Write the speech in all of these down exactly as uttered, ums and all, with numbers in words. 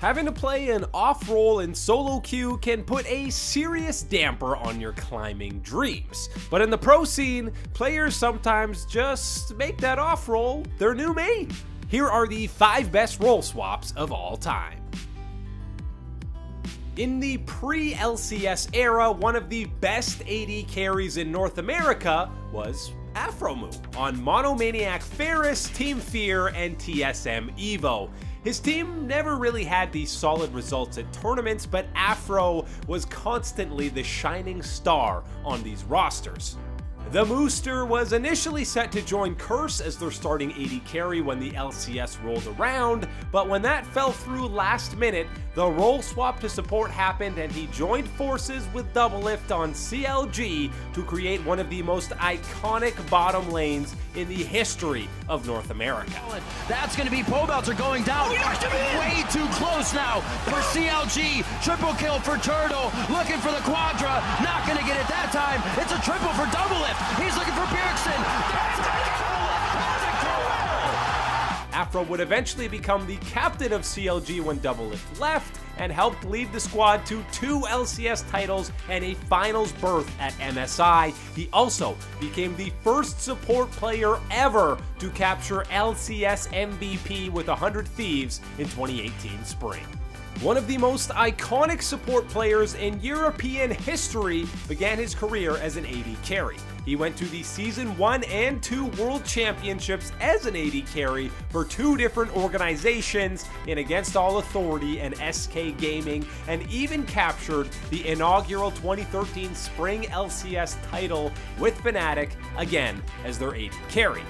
Having to play an off roll in solo queue can put a serious damper on your climbing dreams. But in the pro scene, players sometimes just make that off roll their new main. Here are the five best roll swaps of all time. In the pre-L C S era, one of the best A D carries in North America was Afro move on Monomaniac Ferris, Team Fear, and T S M Evo. His team never really had these solid results at tournaments, but Afro was constantly the shining star on these rosters. The Mooster was initially set to join Curse as their starting A D carry when the L C S rolled around, but when that fell through last minute, the role swap to support happened and he joined forces with Doublelift on C L G to create one of the most iconic bottom lanes in the history of North America. That's going to be Pobelter going down. Oh, way too close now for C L G. Triple kill for Turtle, looking for the Quadra, not going to get it that time. It's a triple for Doublelift. He's looking for Bjergsen. Afro would eventually become the captain of C L G when Doublelift left and helped lead the squad to two L C S titles and a finals berth at M S I. He also became the first support player ever to capture L C S M V P with one hundred Thieves in twenty eighteen spring. One of the most iconic support players in European history began his career as an A D carry. He went to the Season one and two World Championships as an A D carry for two different organizations in Against All Authority and S K Gaming, and even captured the inaugural twenty thirteen Spring L C S title with Fnatic, again as their A D carry.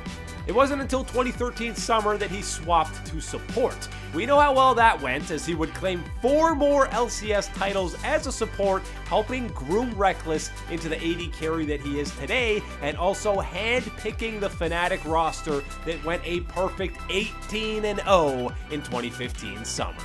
It wasn't until twenty thirteen summer that he swapped to support. We know how well that went, as he would claim four more L C S titles as a support, helping groom Reckless into the A D carry that he is today, and also hand-picking the Fnatic roster that went a perfect eighteen and oh in twenty fifteen summer.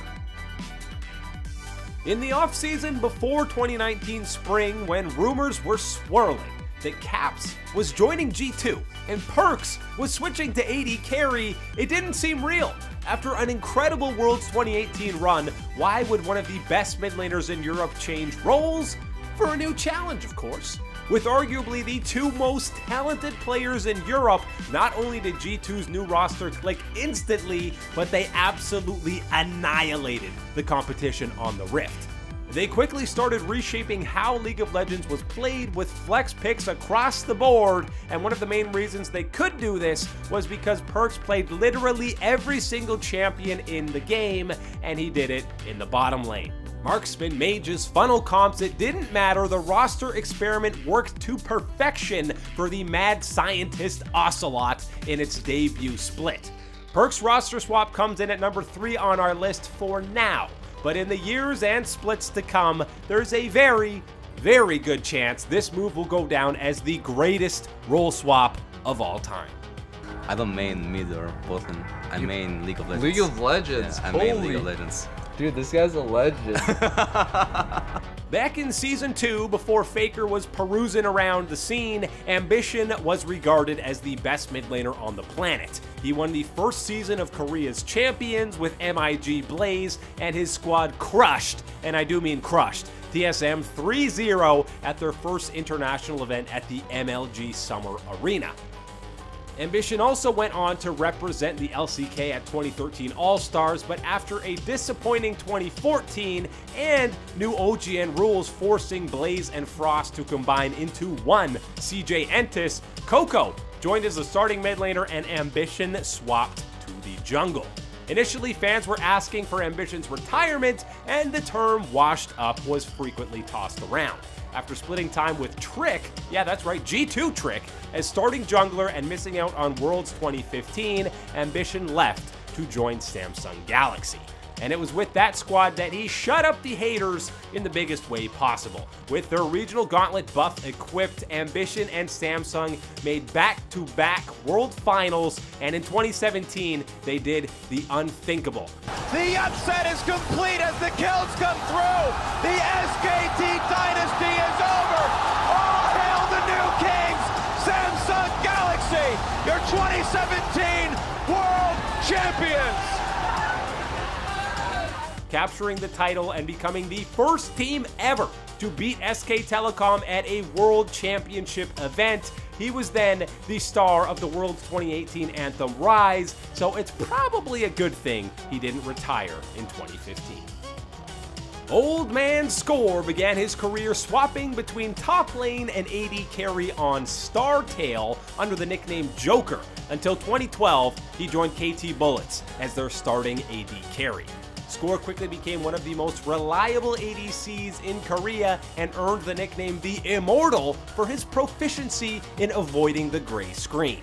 In the offseason before twenty nineteen spring, when rumors were swirling that Caps was joining G two and Perkz was switching to A D carry, it didn't seem real. After an incredible Worlds twenty eighteen run, why would one of the best mid laners in Europe change roles? For a new challenge, of course. With arguably the two most talented players in Europe, not only did G two's new roster click instantly, but they absolutely annihilated the competition on the Rift. They quickly started reshaping how League of Legends was played with flex picks across the board, and one of the main reasons they could do this was because Perkz played literally every single champion in the game, and he did it in the bottom lane. Marksman, mages, funnel comps, it didn't matter, the roster experiment worked to perfection for the mad scientist Ocelot in its debut split. Perkz roster swap comes in at number three on our list for now. But in the years and splits to come, there's a very, very good chance this move will go down as the greatest role swap of all time. I don't main mid or bottom. I main League of Legends. League of Legends? Yeah, I main League of Legends. Dude, this guy's a legend. Back in Season two, before Faker was perusing around the scene, Ambition was regarded as the best mid laner on the planet. He won the first season of Korea's Champions with M I G Blaze, and his squad crushed, and I do mean crushed, T S M three zero at their first international event at the M L G Summer Arena. Ambition also went on to represent the L C K at twenty thirteen All-Stars, but after a disappointing twenty fourteen and new O G N rules forcing Blaze and Frost to combine into one C J Entis, Coco joined as the starting mid laner and Ambition swapped to the jungle. Initially, fans were asking for Ambition's retirement, and the term washed up was frequently tossed around. After splitting time with Trick, yeah, that's right, G two Trick, as starting jungler and missing out on Worlds twenty fifteen, Ambition left to join Samsung Galaxy. And it was with that squad that he shut up the haters in the biggest way possible. With their regional gauntlet buff equipped, Ambition and Samsung made back-to-back world finals, and in twenty seventeen, they did the unthinkable. The upset is complete as the kills come through. The S K T dynasty is over. All hail the new kings, Samsung Galaxy. capturing the title and becoming the first team ever to beat S K Telecom at a World Championship event. He was then the star of the World twenty eighteen anthem Rise, so it's probably a good thing he didn't retire in twenty fifteen. Old Man Score began his career swapping between top lane and A D carry on StarTale under the nickname Joker until twenty twelve he joined K T Bullets as their starting A D carry. Score quickly became one of the most reliable A D Cs in Korea and earned the nickname The Immortal for his proficiency in avoiding the gray screen.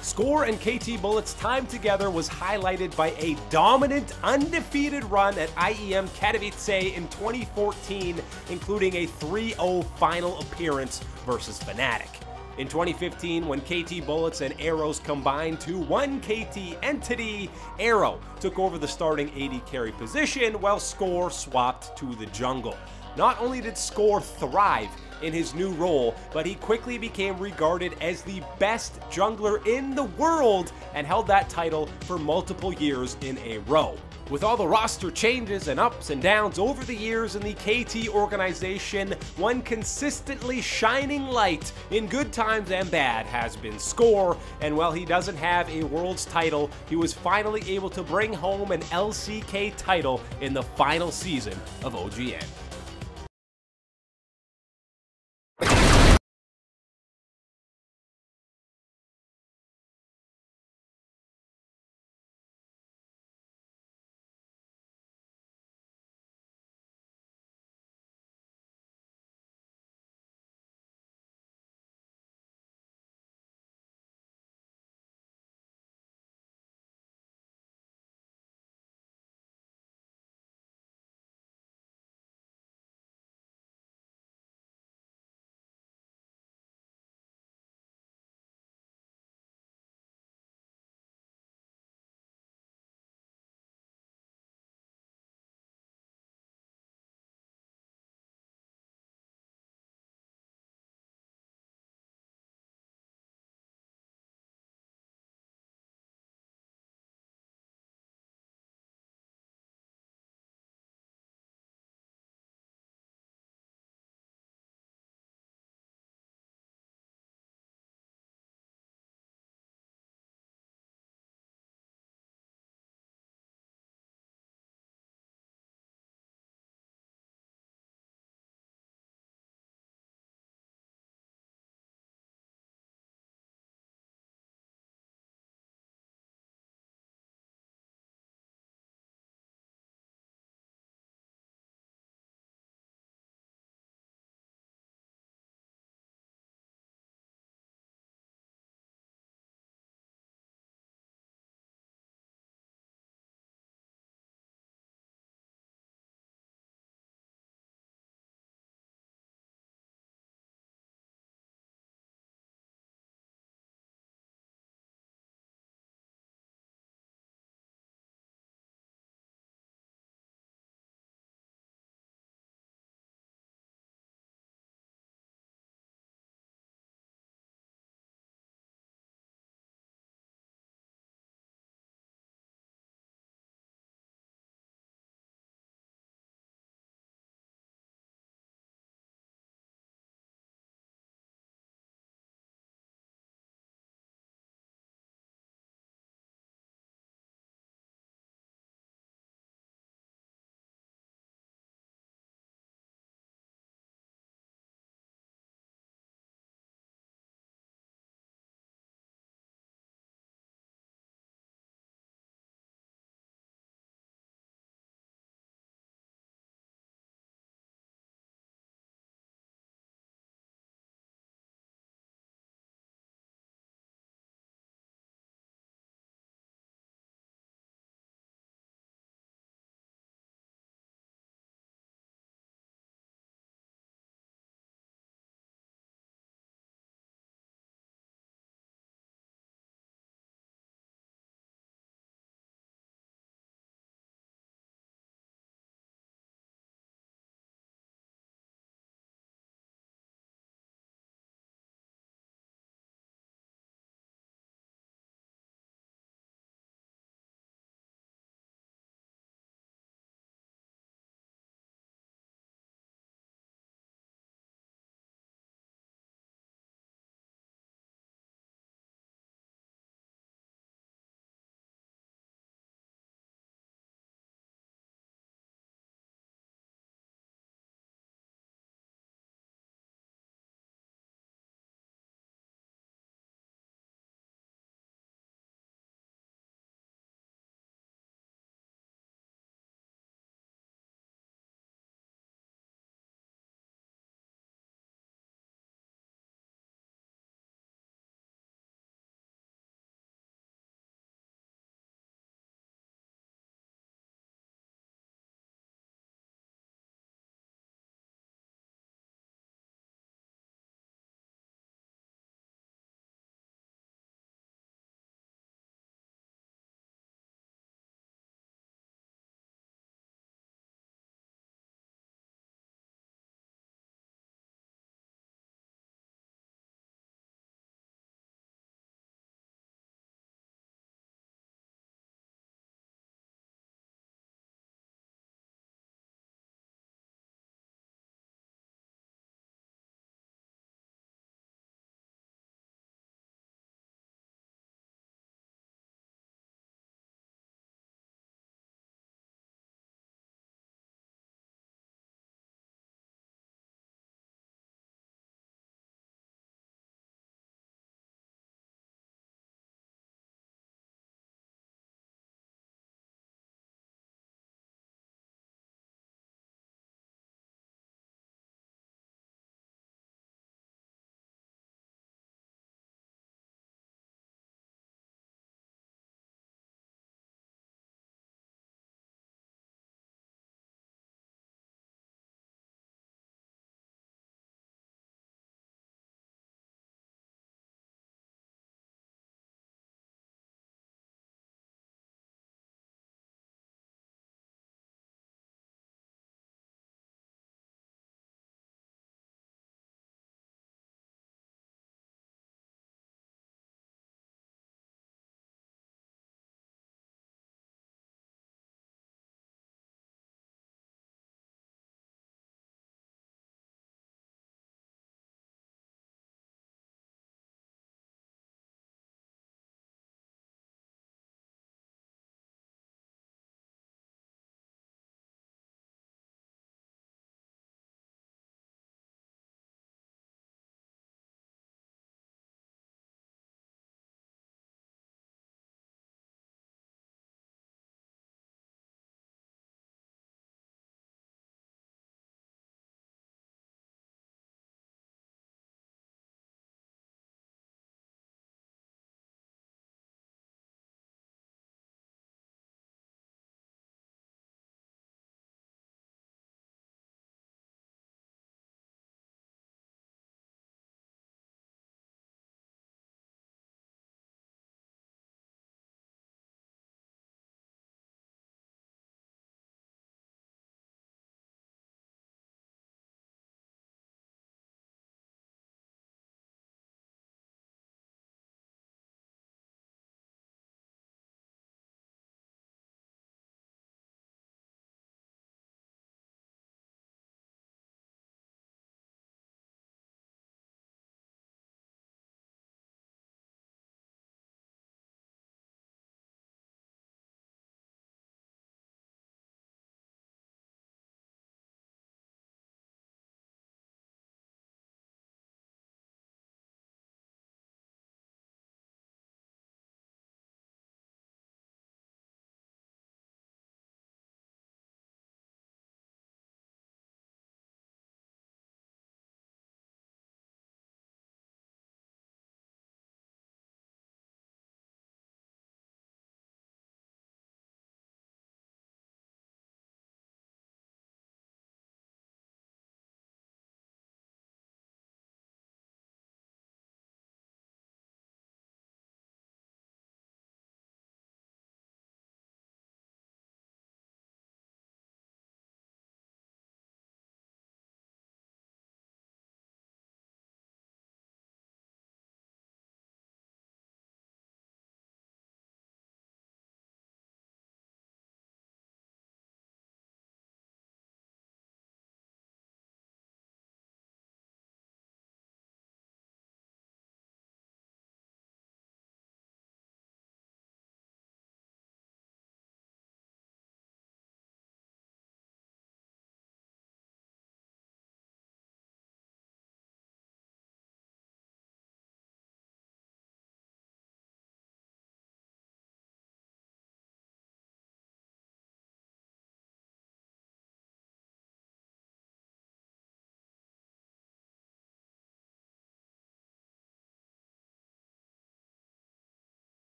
Score and K T Bullets' time together was highlighted by a dominant, undefeated run at I E M Katowice in twenty fourteen, including a three oh final appearance versus Fnatic. In twenty fifteen, when K T Bullets and Arrows combined to one K T entity, Arrow took over the starting A D carry position while Score swapped to the jungle. Not only did Score thrive in his new role, but he quickly became regarded as the best jungler in the world and held that title for multiple years in a row. With all the roster changes and ups and downs over the years in the K T organization, one consistently shining light in good times and bad has been Score, and while he doesn't have a world's title, he was finally able to bring home an L C K title in the final season of O G N.